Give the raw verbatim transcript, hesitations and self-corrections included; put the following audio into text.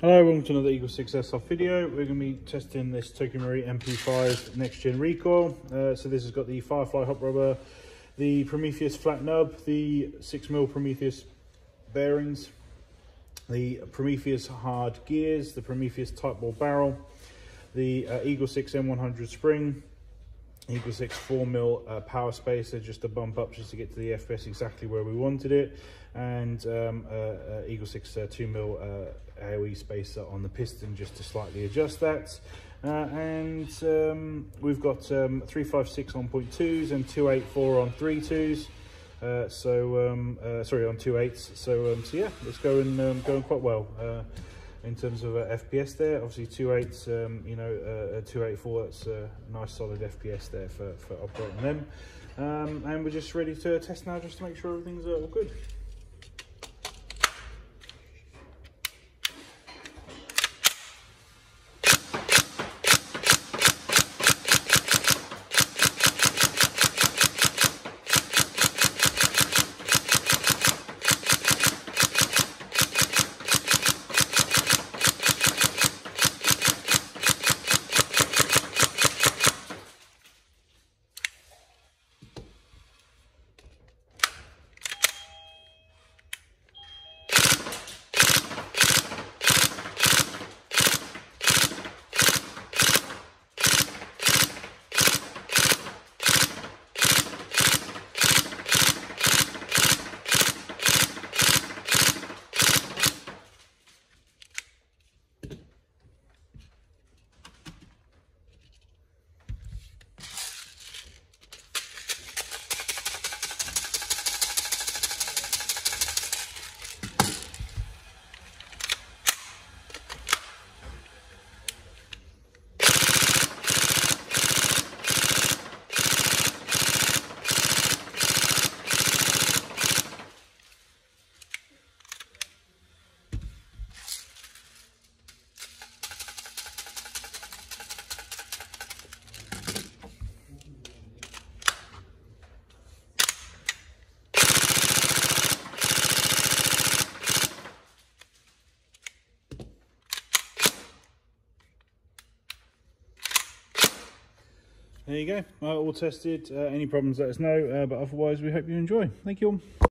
Hello, welcome to another Eagle six Airsoft video. We're going to be testing this Tokyo Marui M P five next gen recoil. Uh, so this has got the Firefly hop rubber, the Prometheus flat nub, the six mil Prometheus bearings, the Prometheus hard gears, the Prometheus tight ball barrel, the uh, Eagle six M one hundred spring, Eagle six four mil uh, power spacer, just a bump up just to get to the F P S exactly where we wanted it, and um, uh, uh, Eagle six uh, two mil uh, A O E spacer on the piston just to slightly adjust that. Uh, and um, we've got um, three five six on point twos and two eight four on three twos, uh, so um, uh, sorry, on two eights. So, um, so yeah, it's going, um, going quite well. Uh, In terms of uh, F P S there, obviously two eights, um, you know, uh, two eighty-four, that's a nice solid F P S there for, for operating them. Um, and we're just ready to test now just to make sure everything's uh, all good. There you go, uh, all tested. Uh, any problems, let us know, uh, but otherwise we hope you enjoy. Thank you all.